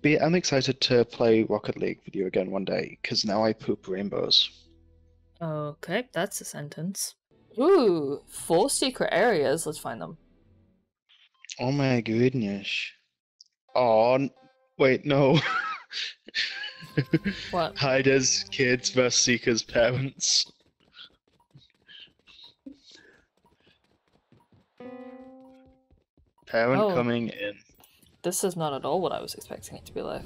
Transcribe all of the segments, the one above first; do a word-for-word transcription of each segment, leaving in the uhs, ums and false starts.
But yeah, I'm excited to play Rocket League with you again one day, because now I poop rainbows. Okay, that's a sentence. Ooh, four secret areas. Let's find them. Oh my goodness. Oh, wait, no. What? Hiders, kids versus seekers, parents. Parent oh. coming in. This is not at all what I was expecting it to be like.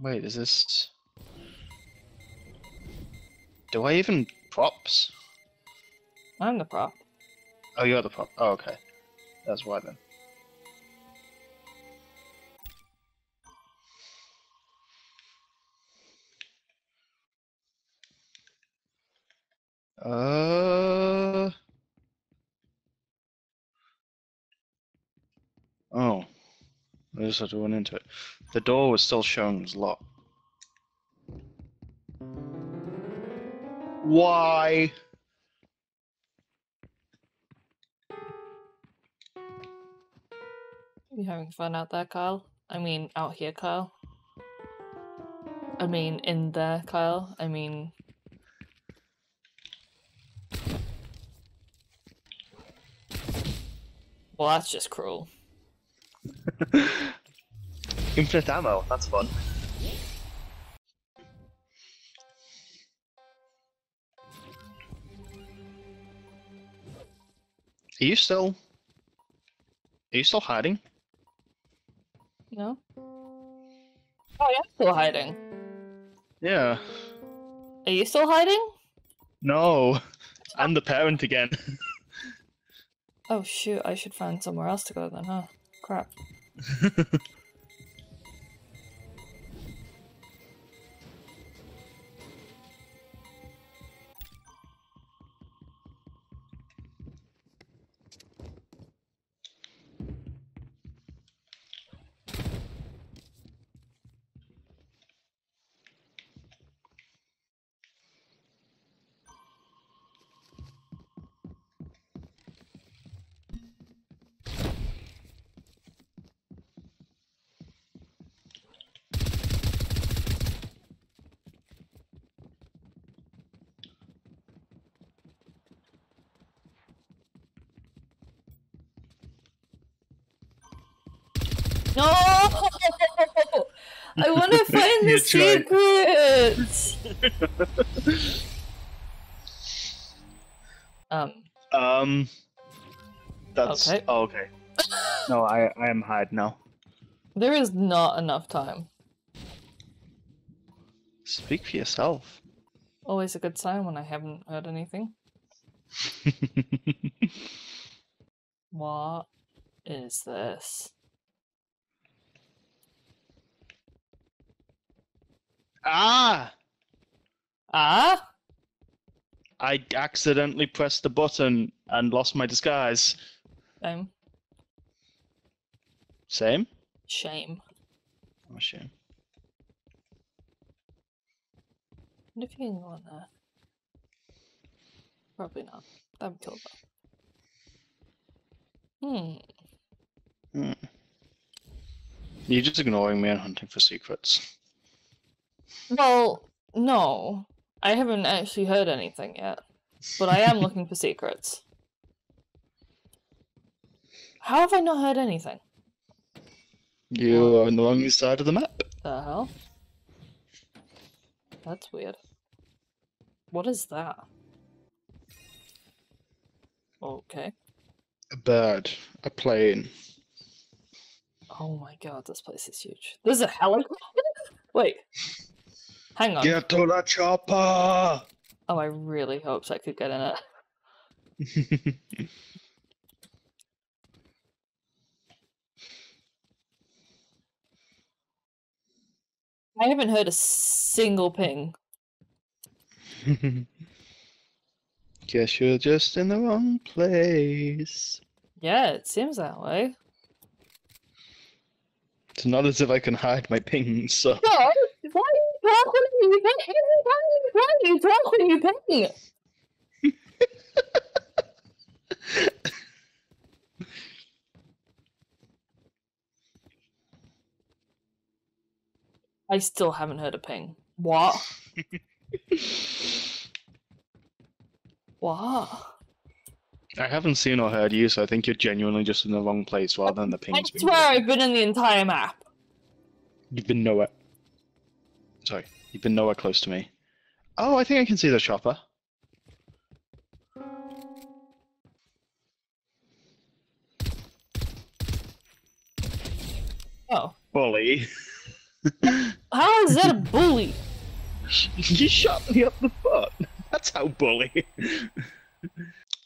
Wait, is this... Do I even... props? I'm the prop. Oh, you're the prop. Oh, okay. That's why then. Uh... Oh. I just had to run into it. The door was still showing as locked. Why? You having fun out there, Kyle? I mean, out here, Kyle? I mean, in there, Kyle? I mean... Well, that's just cruel. Infinite ammo, that's fun. Are you still... Are you still hiding? No. Oh, I am still hiding. Yeah. Are you still hiding? No. I'm the parent again. Oh shoot, I should find somewhere else to go then, huh? Crap. No! I want to find the secret! um. Um. That's. Okay. Oh, okay. No, I, I am hide now. There is not enough time. Speak for yourself. Always a good sign when I haven't heard anything. What is this? Ah! Ah? I accidentally pressed the button and lost my disguise. Same. Same? Shame. Oh, shame. I wonder if you can go on there. Probably not. That would kill them. Hmm. Hmm. You're just ignoring me and hunting for secrets. Well, no. I haven't actually heard anything yet. But I am looking for secrets. How have I not heard anything? You are on the wrong side of the map. The hell? That's weird. What is that? Okay. A bird. A plane. Oh my god, this place is huge. There's a helicopter? Wait. Hang on. Get to the chopper! Oh, I really hoped I could get in it. I haven't heard a single ping. Guess you're just in the wrong place. Yeah, it seems that way. It's not as if I can hide my pings, so... No! Why are you talking? Why are you talking? You ping? I still haven't heard a ping. What? What? I haven't seen or heard you, so I think you're genuinely just in the wrong place rather than the ping. I swear I've been in the entire map. You've been nowhere. Sorry, you've been nowhere close to me. Oh, I think I can see the chopper. Oh. Bully. How is that a bully? You shot me up the butt. That's how bully.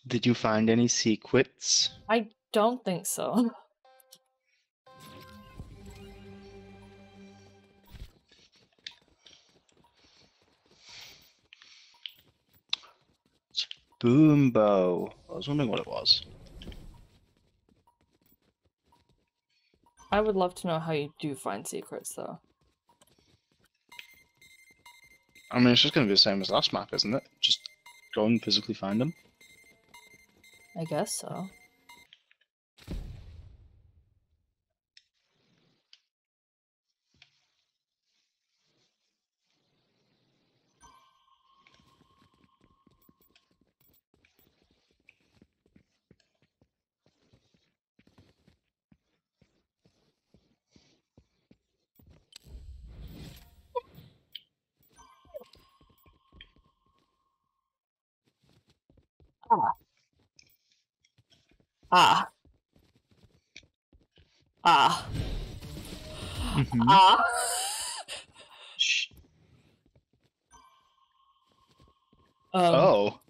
Did you find any secrets? I don't think so. Boombo. I was wondering what it was. I would love to know how you do find secrets, though. I mean, it's just going to be the same as last map, isn't it? Just go and physically find them. I guess so. Ah. Ah. Ah. Mm-hmm. Ah. Shh. Um, oh.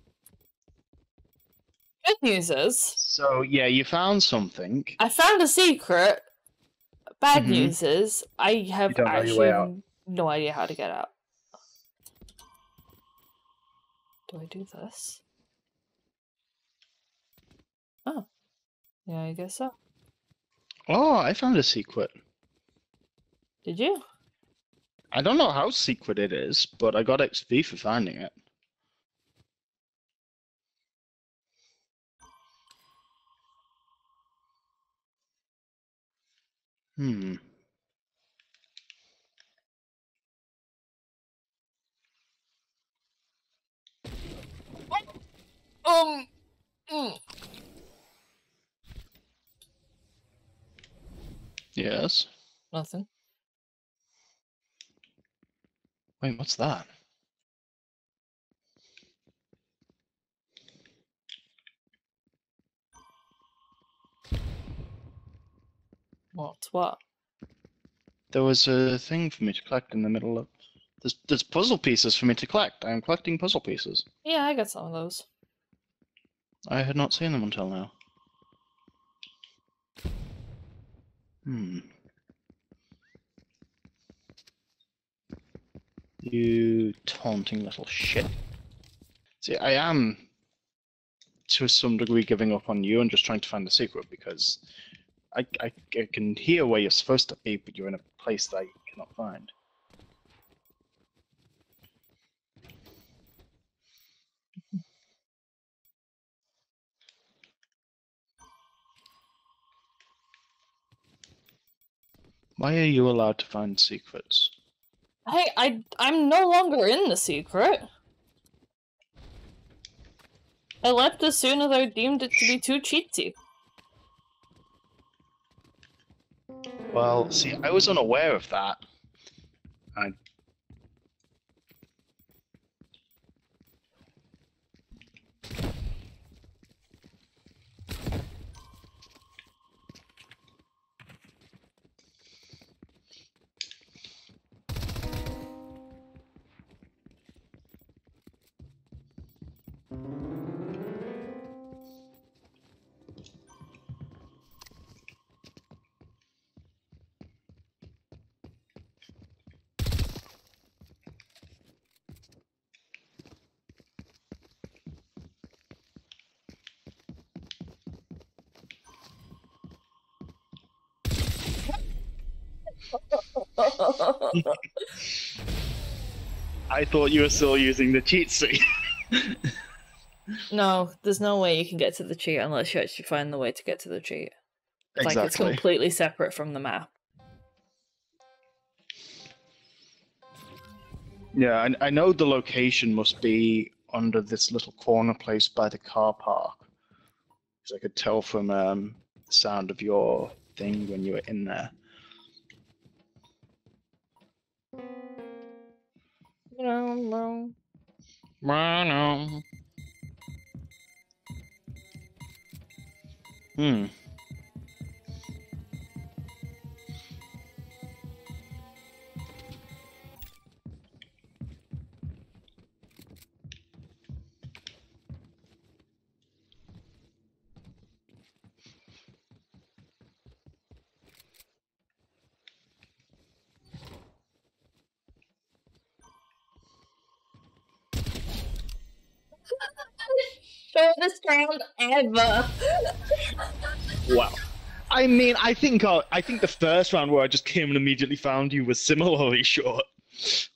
Good news is... So, yeah, you found something. I found a secret. Bad mm-hmm. news is I have actually no idea how to get out. Do I do this? Oh. Yeah, I guess so. Oh, I found a secret. Did you? I don't know how secret it is, but I got X P for finding it. Hmm. Um... Mm. Yes. Nothing. Wait, what's that? What? What? There was a thing for me to collect in the middle of. There's, there's puzzle pieces for me to collect. I am collecting puzzle pieces. Yeah, I got some of those. I had not seen them until now. Hmm. You taunting little shit. See, I am to some degree giving up on you and just trying to find the secret because I, I, I can hear where you're supposed to be, but you're in a place that I cannot find. Why are you allowed to find secrets? Hey, I, I'm no longer in the secret. I left as soon as I deemed it to be too cheatsy. Well, see, I was unaware of that. I... I thought you were still using the cheat sheet. No, there's no way you can get to the cheat unless you actually find the way to get to the cheat. Exactly. Like, it's completely separate from the map. Yeah, and I, I know the location must be under this little corner place by the car park, because I could tell from um, the sound of your thing when you were in there. No, no. Hmm. Shortest round ever. Wow. I mean, I think our, I think the first round where I just came and immediately found you was similarly short. It's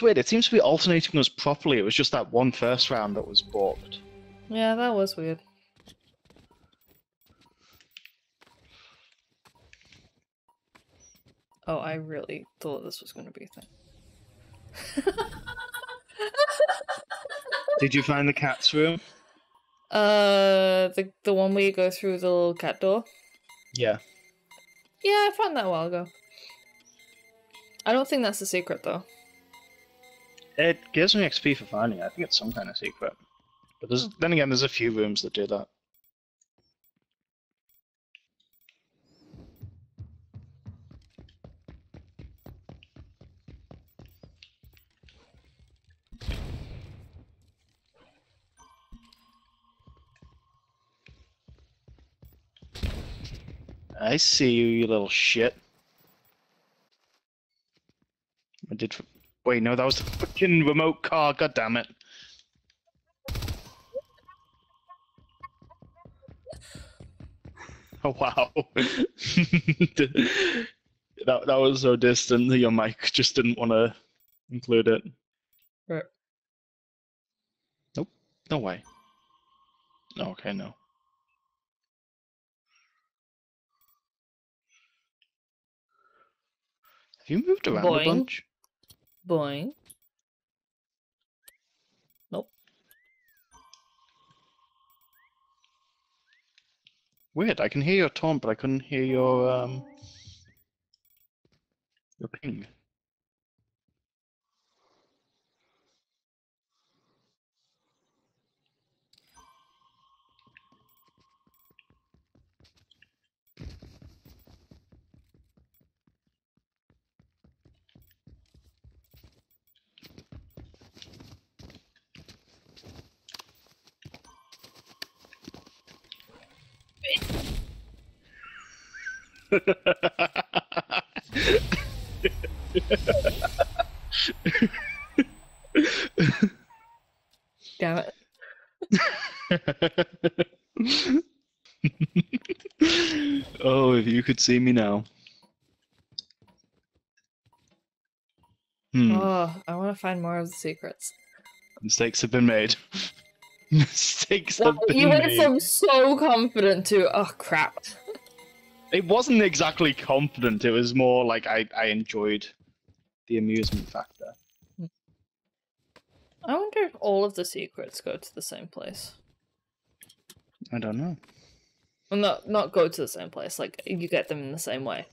weird. It seems to be alternating us properly. It was just that one first round that was balked. Yeah, that was weird. Oh, I really thought this was going to be a thing. Did you find the cat's room? Uh, the the one where you go through the little cat door? Yeah. Yeah, I found that a while ago. I don't think that's a secret, though. It gives me X P for finding it. I think it's some kind of secret. But there's, then again, there's a few rooms that do that. I see you, you little shit. I did. Wait, no, that was the fucking remote car. God damn it! Oh wow, that that was so distant that your mic just didn't want to include it. Right. Nope. No way. Oh, okay, no. Have you moved around Boing. a bunch? Boing. Nope. Weird, I can hear your taunt, but I couldn't hear your, um... your ping. Damn it. Oh, if you could see me now. Hmm. Oh, I want to find more of the secrets. Mistakes have been made. Mistakes well, have been you made. You went from so confident to, oh crap. It wasn't exactly confident, it was more like I, I enjoyed the amusement factor. I wonder if all of the secrets go to the same place. I don't know. Well, not, not go to the same place, like, you get them in the same way.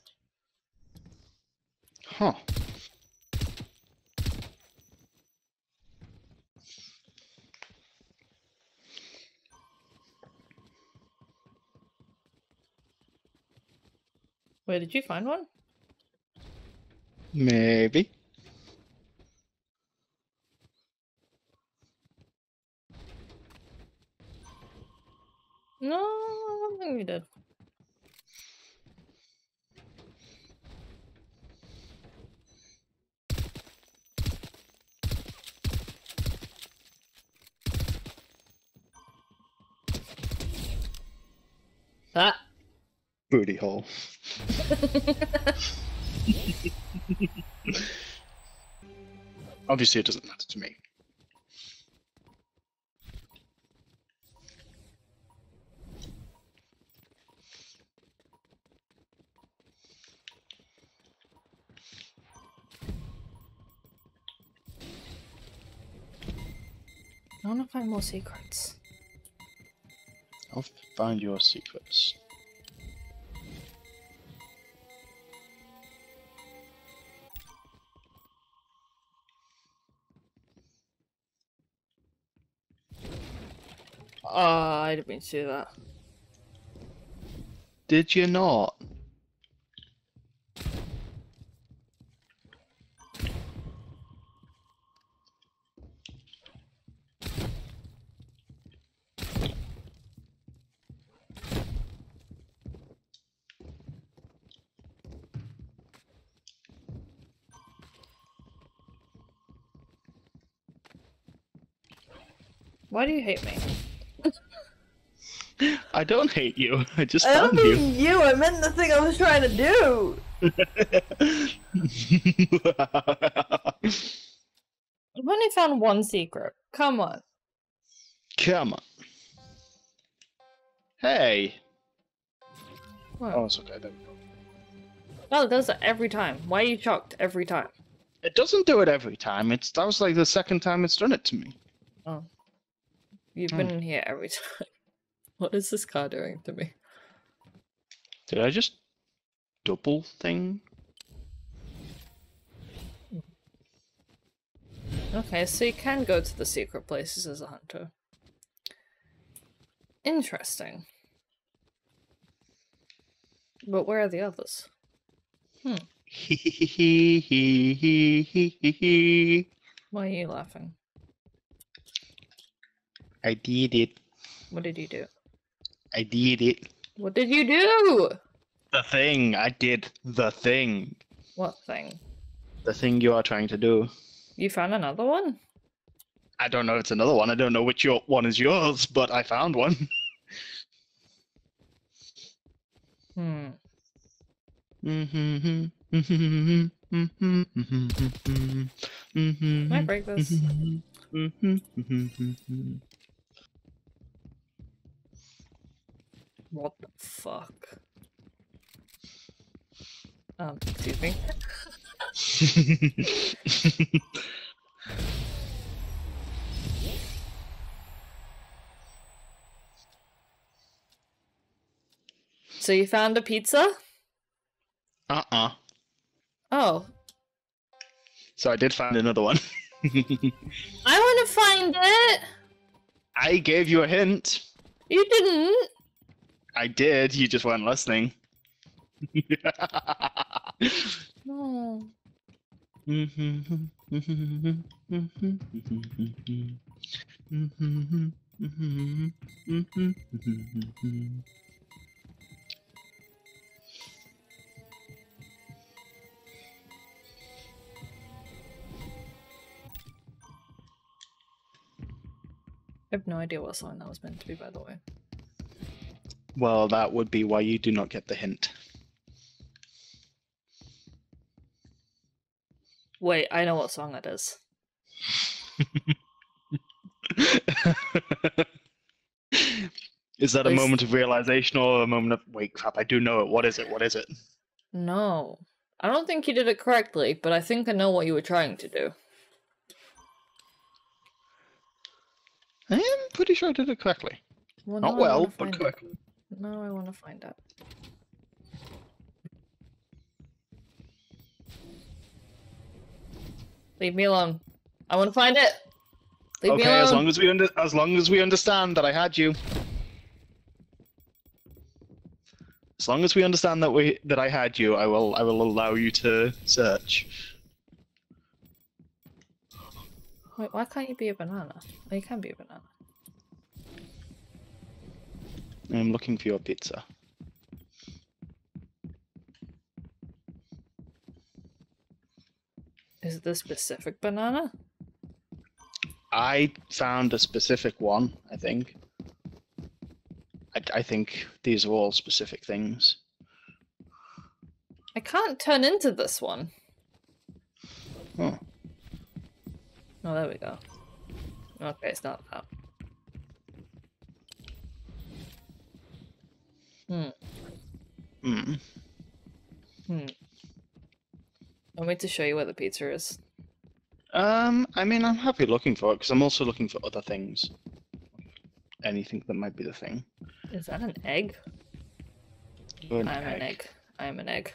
Huh. Wait, did you find one? Maybe. No, I don't think we did. Ah. Booty hole. Obviously, it doesn't matter to me. want to find more secrets. I'll find your secrets. Ah, oh, I didn't see that. Did you not? Why do you hate me? I don't hate you. I just I found don't you. Mean you. I meant the thing I was trying to do. I've only found one secret. Come on. Come on. Hey. What? Oh, it's okay. There we go. No, it does it every time. Why are you shocked every time? It doesn't do it every time. It's that was like the second time it's done it to me. Oh. You've been hmm. in here every time. What is this car doing to me? Did I just double thing? Okay, so you can go to the secret places as a hunter. Interesting. But where are the others? Hmm. Why are you laughing? I did it. What did you do? I did it. What did you do? The thing. I did the thing. What thing? The thing you are trying to do. You found another one? I don't know if it's another one. I don't know which your one is yours, but I found one. Hmm. Mm-hmm. Mm-hmm. Mm-hmm. Mm-hmm. Can I break this? Mm-hmm. Mm-hmm. What the fuck? Um, excuse me. So you found a pizza? Uh-uh. Oh. So I did find another one. I want to find it! I gave you a hint. You didn't. I did, you just weren't listening. No. I have no idea what song that was meant to be, by the way. Well, that would be why you do not get the hint. Wait, I know what song that is. Is that a moment of realization or a moment of, wait, crap, I do know it. What is it? What is it? No. I don't think you did it correctly, but I think I know what you were trying to do. I am pretty sure I did it correctly. Well, not well, but correctly. It. No, I want to find out. Leave me alone. I want to find it. Leave okay, me alone. as long as we under as long as we understand that I had you. As long as we understand that we that I had you, I will I will allow you to search. Wait, why can't you be a banana? Oh, you can be a banana. I'm looking for your pizza. Is it the specific banana? I found a specific one, I think. I, I think these are all specific things. I can't turn into this one. Oh. Oh, there we go. Okay, it's not that. Hmm. Hmm. Hmm. I want me to show you where the pizza is. Um, I mean, I'm happy looking for it, because I'm also looking for other things. Anything that might be the thing. Is that an egg? An I'm egg. an egg. I'm an egg.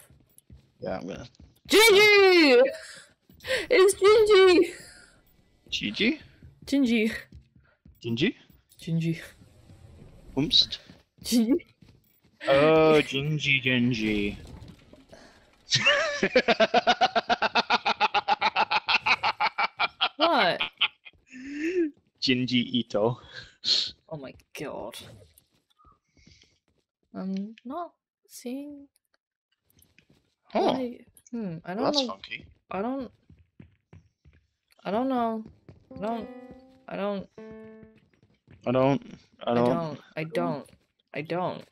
Yeah, I'm gonna... Gingy! It's Gingy! Gingy? Gingy. Gingy? Gingy. Oomst? Gingy? Oh, Gingy, Gingy. What? Gingy Ito. Oh my god. I'm not seeing... Oh. I... Hmm, I don't well, that's know... funky. I don't... I don't know. I don't... I don't... I don't... I don't... I don't... I don't...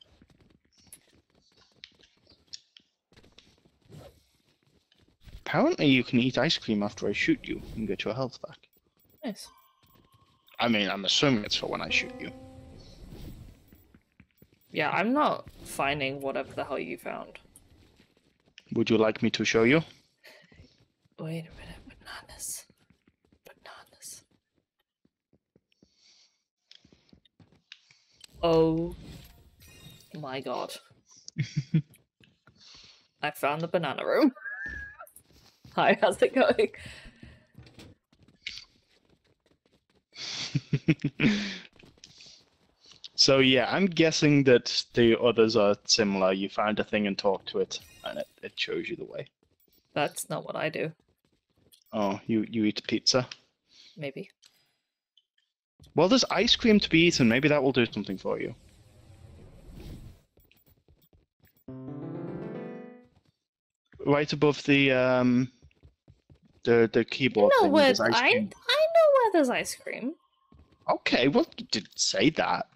Apparently you can eat ice cream after I shoot you and get your health back. Nice. I mean, I'm assuming it's for when I shoot you. Yeah, I'm not finding whatever the hell you found. Would you like me to show you? Wait a minute, bananas. Bananas. Oh. My god. I found the banana room. Hi, how's it going? So yeah, I'm guessing that the others are similar. You find a thing and talk to it, and it, it shows you the way. That's not what I do. Oh, you, you eat pizza? Maybe. Well, there's ice cream to be eaten. Maybe that will do something for you. Right above the um, the the keyboard. I know, thing, where, ice cream. I, I know where there's ice cream. Okay, well, you didn't say that.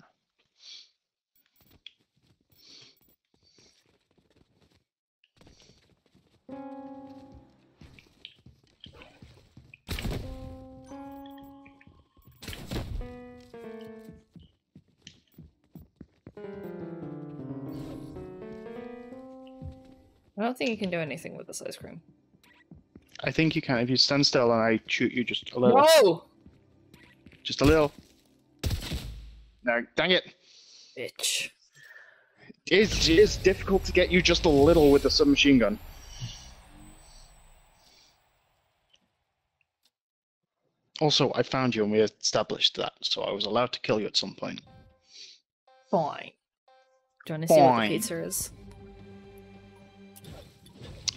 I don't think you can do anything with this ice cream. I think you can. If you stand still and I shoot you just a little. Whoa! Just a little. No, dang it. Bitch. It is, it is difficult to get you just a little with the submachine gun. Also, I found you and we established that, so I was allowed to kill you at some point. Fine. Do you want to see what the pizza is?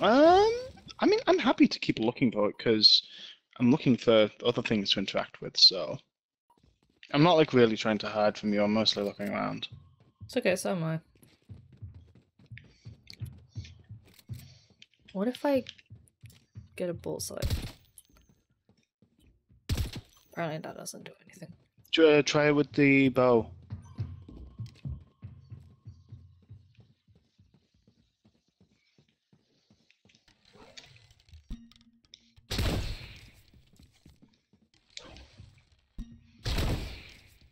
Um, I mean, I'm happy to keep looking for it because I'm looking for other things to interact with, so I'm not like really trying to hide from you. I'm mostly looking around. It's okay, so am I. What if I get a bullseye? Apparently that doesn't do anything. Uh, try it with the bow.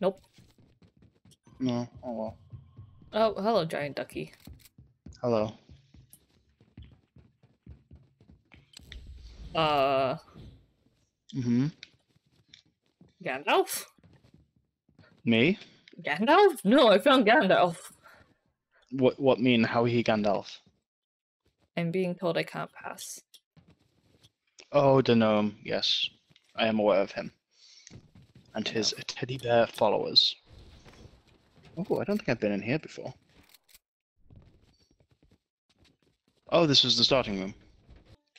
Nope. No, oh well. Oh, hello, giant ducky. Hello. Uh. Mm-hmm. Gandalf? Me? Gandalf? No, I found Gandalf. What, what mean, how he Gandalf? I'm being told I can't pass. Oh, the gnome, yes. I am aware of him. And his teddy bear followers. Oh, I don't think I've been in here before. Oh, this is the starting room.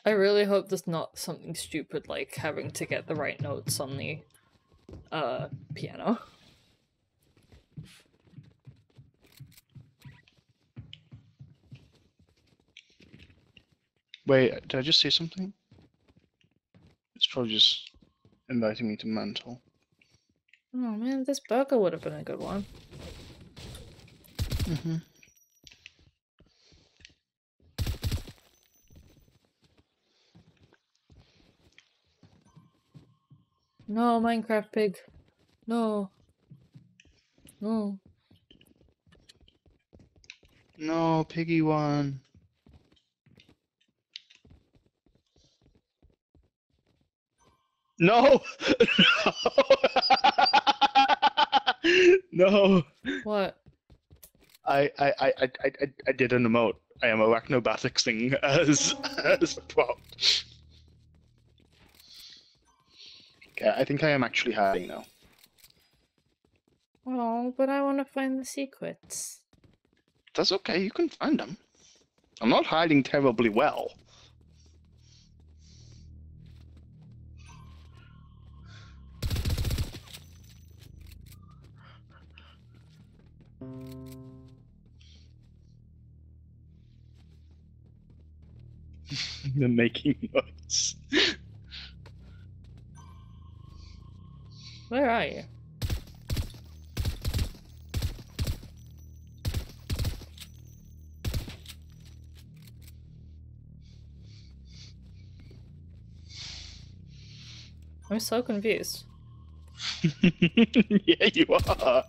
I really hope there's not something stupid like having to get the right notes on the uh, piano. Wait, did I just see something? It's probably just inviting me to mantle. Oh man, this burger would have been a good one. Mm-hmm. No, Minecraft pig. No. No. No, piggy one. No. No. What? I I I I I I did an emote. I am arachnobaticsing as as prompt. Okay, I think I am actually hiding now. Oh, but I want to find the secrets. That's okay. You can find them. I'm not hiding terribly well. They're making noise. Where are you? I'm so confused. Yeah, you are.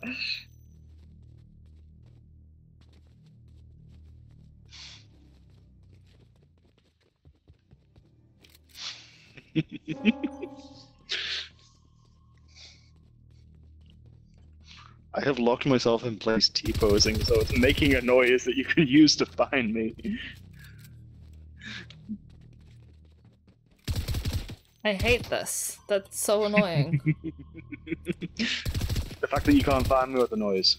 I have locked myself in place T-posing, so it's making a noise that you can use to find me. I hate this. That's so annoying. The fact that you can't find me with the noise.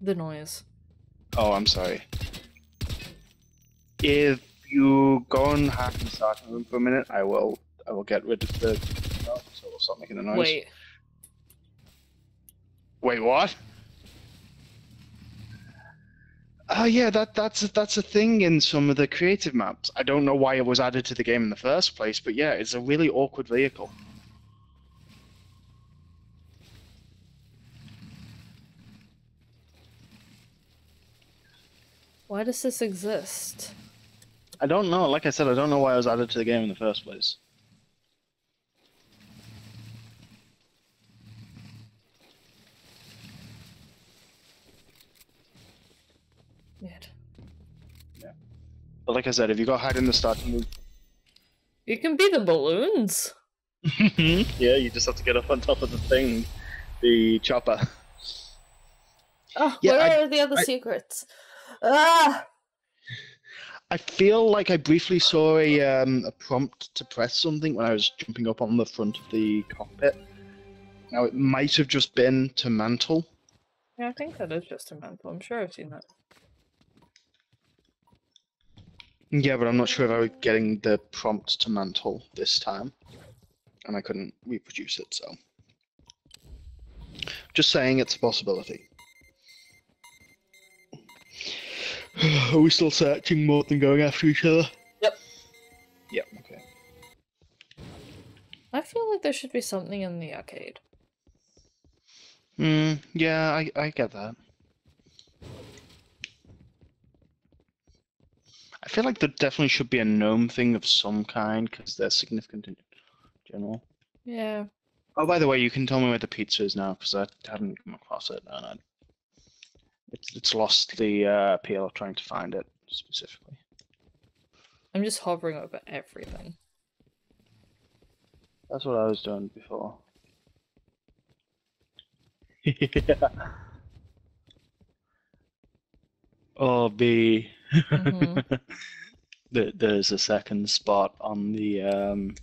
The noise. Oh, I'm sorry. If you go and hack the starting room for a minute, I will. I will get rid of the. Oh, so we'll stop making the noise. Wait. Wait, what? Oh yeah, that that's that's a thing in some of the creative maps. I don't know why it was added to the game in the first place, but yeah, it's a really awkward vehicle. Why does this exist? I don't know. Like I said, I don't know why it was added to the game in the first place. Weird. Yeah. But like I said, if you got hide in the starting room, you can be the balloons. Yeah, you just have to get up on top of the thing, the chopper. Oh, yeah, where I, are the other I, secrets? Ah! I feel like I briefly saw a, um, a prompt to press something when I was jumping up on the front of the cockpit. Now, it might have just been to mantle. Yeah, I think that is just to mantle. I'm sure I've seen that. Yeah, but I'm not sure if I was getting the prompt to mantle this time. And I couldn't reproduce it, so. Just saying it's a possibility. Are we still searching more than going after each other? Yep. Yep, okay. I feel like there should be something in the arcade. Hmm, yeah, I, I get that. I feel like there definitely should be a gnome thing of some kind, because they're significant in general. Yeah. Oh, by the way, you can tell me where the pizza is now, because I haven't come across it, and I... It's, it's lost the uh, appeal of trying to find it, specifically. I'm just hovering over everything. That's what I was doing before. Yeah. Oh, B. Mm-hmm. there, there's a second spot on the, um,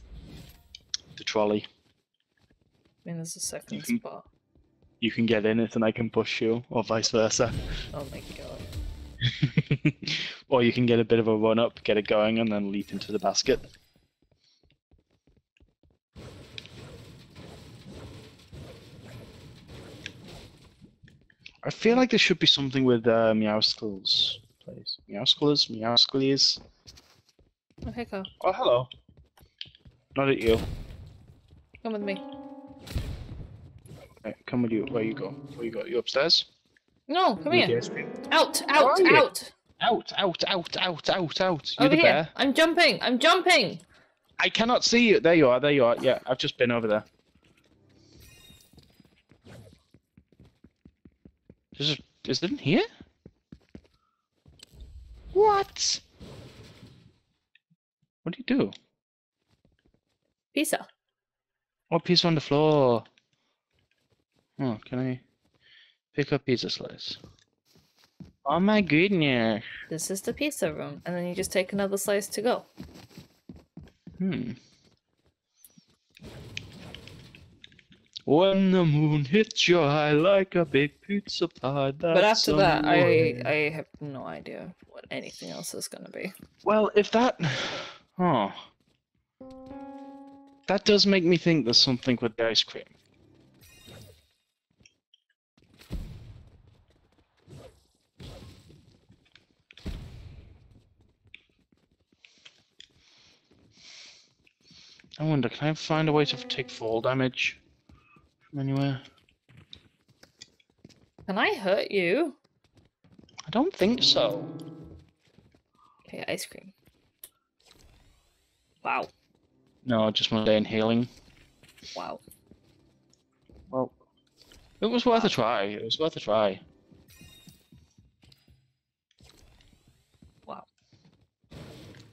the trolley. I mean, there's a second you can, spot. You can get in it and I can push you, or vice versa. Oh my god. Or you can get a bit of a run-up, get it going, and then leap into the basket. I feel like there should be something with uh, Meowscles. Place. Meowscles, Meowscles. Oh, hey, Carl. Oh, hello. Not at you. Come with me. Okay, come with you. Where you go? Where you go? You upstairs? No, come you here. Out, out, out. Out, out, out, out, out, out. You're over the here. Bear. I'm jumping. I'm jumping. I cannot see you. There you are. There you are. Yeah, I've just been over there. Is it, is it in here? What? What do you do? Pizza. More pizza on the floor. Oh, can I pick up pizza slice? Oh my goodness. This is the pizza room, and then you just take another slice to go. Hmm. When the moon hits your eye like a big pizza pie. But after that, I I have no idea what anything else is gonna be. Well, if that, oh, that does make me think there's something with the ice cream. I wonder, can I find a way to take fall damage from anywhere? Can I hurt you? I don't think so. Okay, ice cream. Wow. No, just one day in healing. Wow. Well, it was worth wow. a try. It was worth a try. Wow.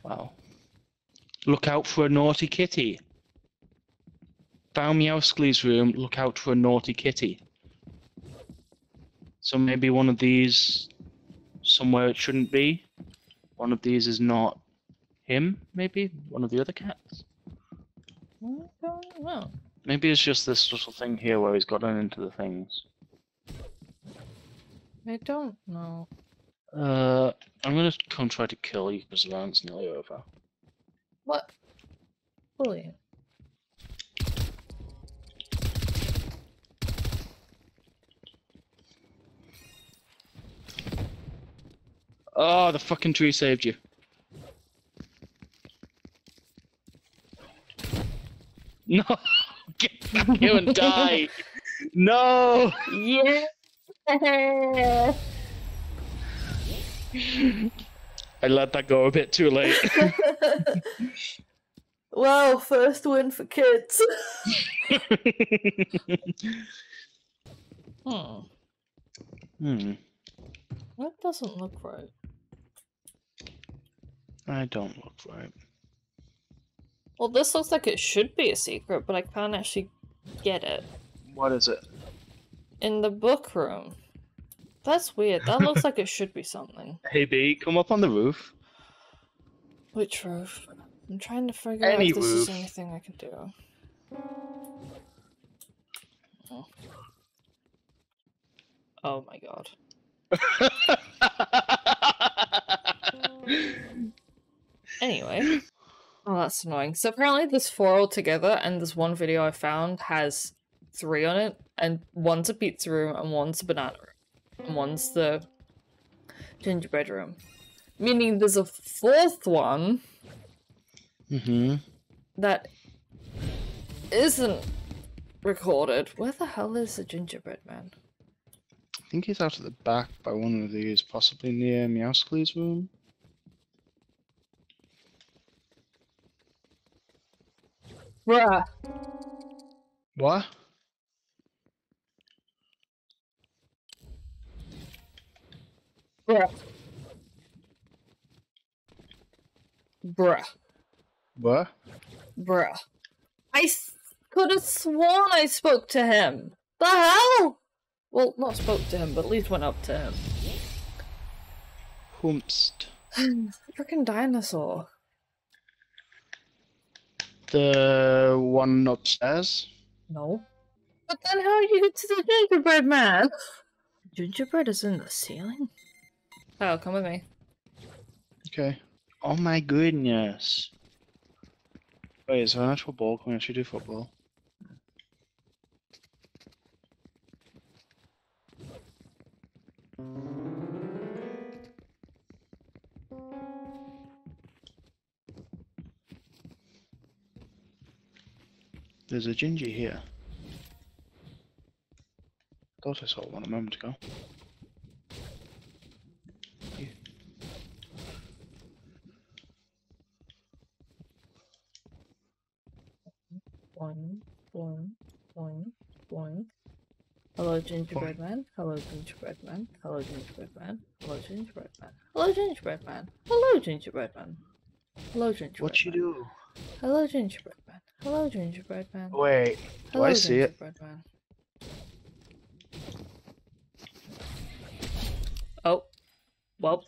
Wow. Look out for a naughty kitty. Found Meowscles' room, look out for a naughty kitty. So maybe one of these somewhere it shouldn't be. One of these is not him, maybe? One of the other cats? I don't know. Maybe it's just this little thing here where he's gotten into the things. I don't know. Uh, I'm gonna come try to kill you because the round's nearly over. What? Bully. Oh, the fucking tree saved you. No! Get back here and die! No! Yeah! I let that go a bit too late. Wow, first win for kids. Hmm. Hmm. That doesn't look right. I don't look right. Well, this looks like it should be a secret, but I can't actually get it. What is it? In the book room. That's weird. That looks like it should be something. Hey, B, come up on the roof. Which roof? I'm trying to figure Any out if this roof. is anything I can do. Oh, oh my god. Anyway. Oh, that's annoying. So apparently there's four altogether, and this one video I found has three on it, and one's a pizza room, and one's a banana room. And one's the gingerbread room. Meaning there's a fourth one mm-hmm. that isn't recorded. Where the hell is the gingerbread man? I think he's out at the back by one of these, possibly near Meowscles' room. Bruh. What? Bruh. Bruh. What? Bruh. I s could have sworn I spoke to him. The hell? Well, not spoke to him, but at least went up to him. Hoomst. Frickin' dinosaur. The one upstairs? No. But then how did you get to the gingerbread man? Gingerbread is in the ceiling? Oh, come with me. Okay. Oh my goodness. Wait, is there an actual ball? Can we actually do football? There's a Gingy here. Thought I saw one a moment ago. Boing, boing, boing, boing. Hello, gingerbread man. Hello, gingerbread man. Hello, gingerbread man. Hello, gingerbread man. Hello, gingerbread man. Hello, gingerbread man. Hello, gingerbread man. What you do? Hello, gingerbread man. Hello, gingerbread man. Wait, do I see it? Man. Oh, well.